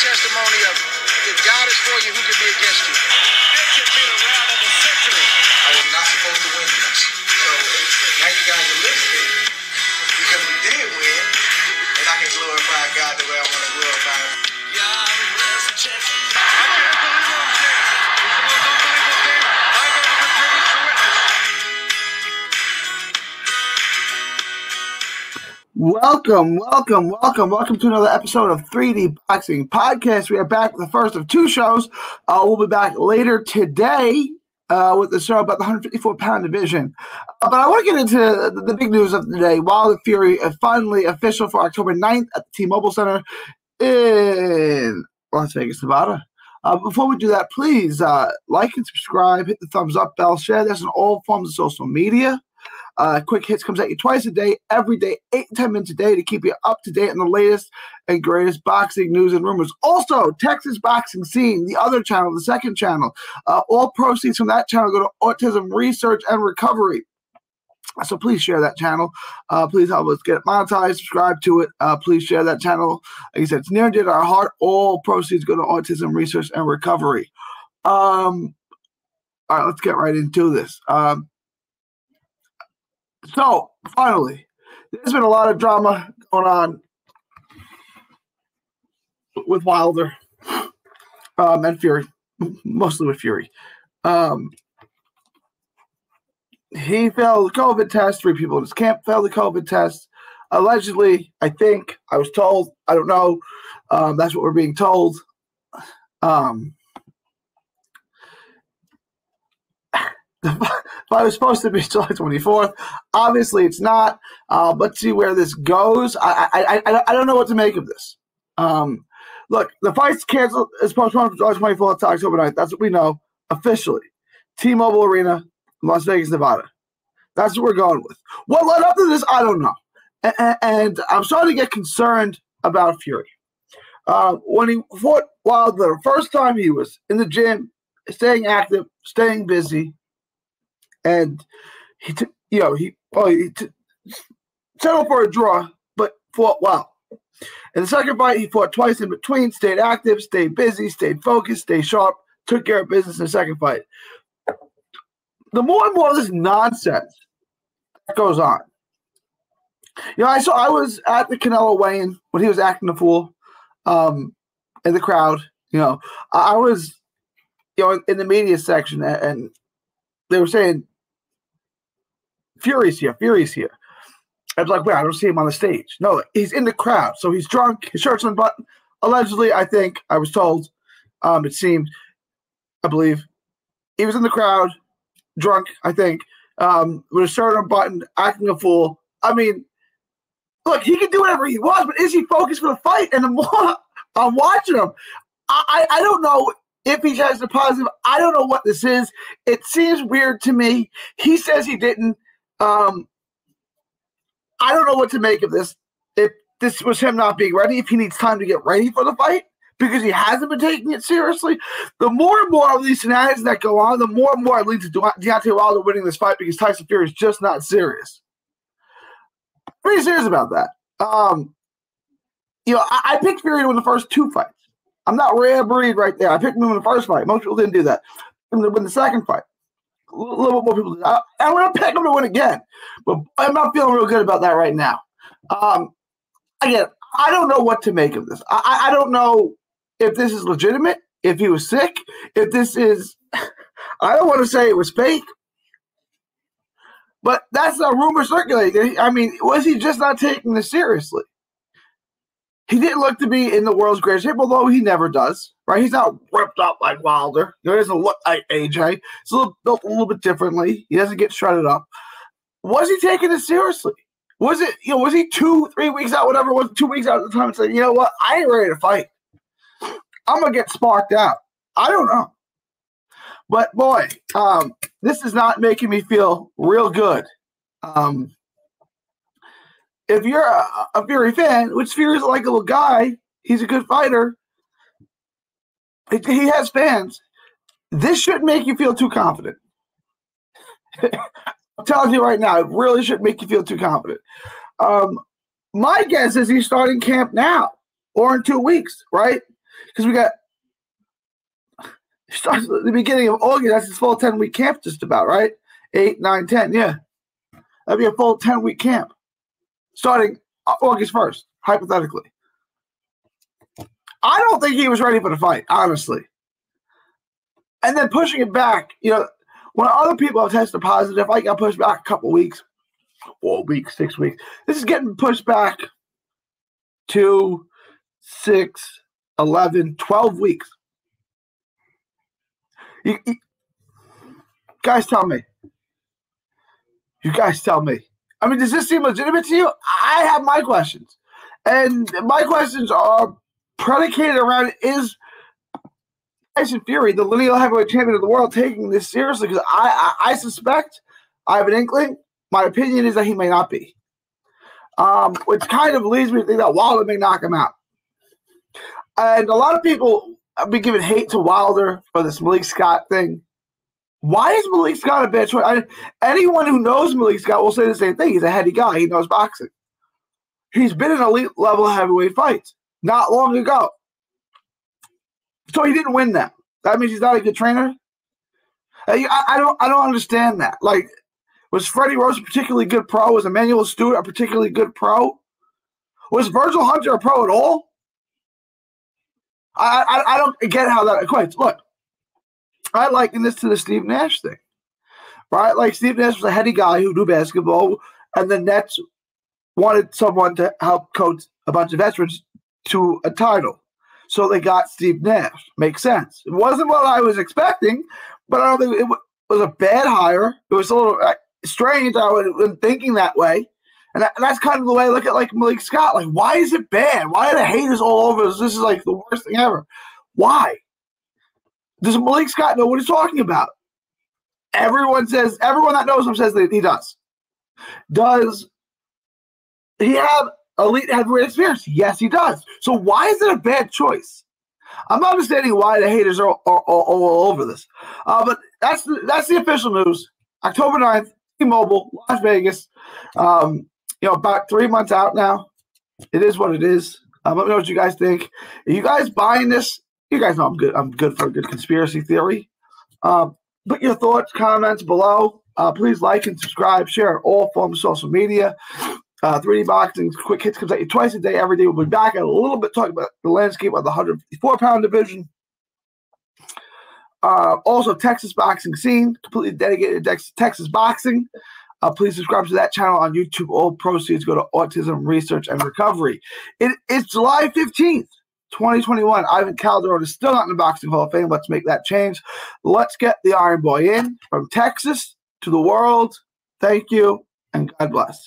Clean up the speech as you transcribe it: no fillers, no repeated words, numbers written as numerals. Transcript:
testimony of if God is for you, who can be against you? This has been a round of a century. I was not supposed to win this. So now you guys are listening because we did win, and I can glorify God the way I want to glorify Him. Welcome to another episode of 3D Boxing Podcast. We are back with the first of two shows. We'll be back later today with the show about the 154-pound division. But I want to get into the big news of the day. Wilder Fury is finally official for October 9th at the T-Mobile Center in Las Vegas, Nevada. Before we do that, please like and subscribe, hit the thumbs up bell, share this in all forms of social media. Quick Hits comes at you twice a day, every day, 8 to 10 minutes a day to keep you up to date on the latest and greatest boxing news and rumors. Also, Texas Boxing Scene, the other channel, the second channel. All proceeds from that channel go to autism research and recovery. So please share that channel. Please help us get it monetized. Subscribe to it. Please share that channel. Like I said, it's near and dear to our heart. All proceeds go to autism research and recovery. All right, let's get right into this. So, finally, there's been a lot of drama going on with Wilder and Fury, mostly with Fury. He failed the COVID test. 3 people in his camp failed the COVID test. Allegedly, I think, I was told, I don't know. That's what we're being told. But it was supposed to be July 24th. Obviously, it's not. Let's see where this goes. I don't know what to make of this. Look, the fight's canceled. It's postponed from July 24th to October 9th. That's what we know officially. T-Mobile Arena, Las Vegas, Nevada. That's what we're going with. What led up to this, I don't know. And I'm starting to get concerned about Fury. When he fought Wilder the first time, he was in the gym, staying active, staying busy. And he, settled for a draw, but fought well. In the second fight, he fought twice in between, stayed active, stayed busy, stayed focused, stayed sharp, took care of business in the second fight. The more and more of this nonsense that goes on. You know, I was at the Canelo weigh-in when he was acting a fool in the crowd. You know, I was, you know, in the media section and they were saying, Fury's here, Fury's here. I was like, wait, I don't see him on the stage. No, he's in the crowd. So he's drunk, his shirt's unbuttoned. Allegedly, I think, I was told, it seemed, I believe. He was in the crowd, drunk, I think, with his shirt unbuttoned, acting a fool. I mean, look, he can do whatever he wants, but is he focused for the fight? And the more I'm watching him, I don't know. If he has the positive, I don't know what this is. It seems weird to me. He says he didn't. I don't know what to make of this. If this was him not being ready, if he needs time to get ready for the fight, because he hasn't been taking it seriously. The more and more of these scenarios that go on, the more and more it leads to Deontay Wilder winning this fight because Tyson Fury is just not serious. Pretty serious about that. You know, I picked Fury to win the first 2 fights. I'm not Ray Breed right there. I picked him in the first fight. Most people didn't do that. And then win the second fight. A little bit more people did that. I'm going to pick him to win again. But I'm not feeling real good about that right now. Again, I don't know what to make of this. I don't know if this is legitimate, if he was sick, if this is – I don't want to say it was fake. But that's a rumor circulating. I mean, was he just not taking this seriously? He didn't look to be in the world's greatest shape, although he never does, right? He's not ripped up like Wilder. He doesn't look like AJ. He's built a little bit differently. He doesn't get shredded up. Was he taking it seriously? Was it, you know, was he 2-3 weeks out, whatever it was, 2 weeks out at the time and saying, you know what, I ain't ready to fight. I'm going to get sparked out. I don't know. But, boy, this is not making me feel real good. If you're a Fury fan, which Fury's like a little guy, he's a good fighter, he has fans, this shouldn't make you feel too confident. I'm telling you right now, it really shouldn't make you feel too confident. My guess is he's starting camp now or in 2 weeks, right? because we got – starts at the beginning of August. That's his full 10-week camp just about, right? 8, 9, 10, yeah. That'd be a full 10-week camp starting August 1st, hypothetically. I don't think he was ready for the fight, honestly. And then pushing it back, you know, when other people have tested positive, I got pushed back a couple weeks, 4 weeks, 6 weeks. This is getting pushed back 2, 6, 11, 12 weeks. You guys tell me. You guys tell me. I mean, does this seem legitimate to you? I have my questions. And my questions are predicated around, is Tyson Fury, the lineal heavyweight champion of the world, taking this seriously? Because I suspect, I have an inkling, my opinion is that he may not be. Which kind of leads me to think that Wilder may knock him out. And a lot of people have been giving hate to Wilder for this Malik Scott thing. Why is Malik Scott a bad choice? Anyone who knows Malik Scott will say the same thing. He's a heady guy. He knows boxing. He's been in elite-level heavyweight fights not long ago. So he didn't win that. That means he's not a good trainer? I don't understand that. Like, was Freddie Roach a particularly good pro? Was Emmanuel Stewart a particularly good pro? Was Virgil Hunter a pro at all? I don't get how that equates. Look, I liken this to the Steve Nash thing, right? Like, Steve Nash was a heady guy who knew basketball, and the Nets wanted someone to help coach a bunch of veterans to a title. So they got Steve Nash. Makes sense. It wasn't what I was expecting, but I don't think it was a bad hire. It was a little strange. I was thinking that way. And that's kind of the way I look at, like, Malik Scott. Like, why is it bad? Why are the haters all over us? This is, like, the worst thing ever. Why? Does Malik Scott know what he's talking about? Everyone that knows him says that he does. Does he have elite heavyweight experience? Yes, he does. So why is it a bad choice? I'm not understanding why the haters are all over this. But that's the official news. October 9th, T-Mobile, Las Vegas. You know, about 3 months out now. It is what it is. Let me know what you guys think. Are you guys buying this? You guys know I'm good. I'm good for a good conspiracy theory. Put your thoughts, comments below. Please like and subscribe. Share on all forms of social media. 3D Boxing Quick Hits comes at you twice a day, every day. We'll be back in a little bit talking about the landscape of the 154-pound division. Also, Texas Boxing Scene, completely dedicated to Texas boxing. Please subscribe to that channel on YouTube. All proceeds go to Autism Research and Recovery. It's July 15th, 2021. Ivan Calderon is still not in the Boxing Hall of Fame. Let's make that change. Let's get the Iron Boy in from Texas to the world. Thank you, and God bless.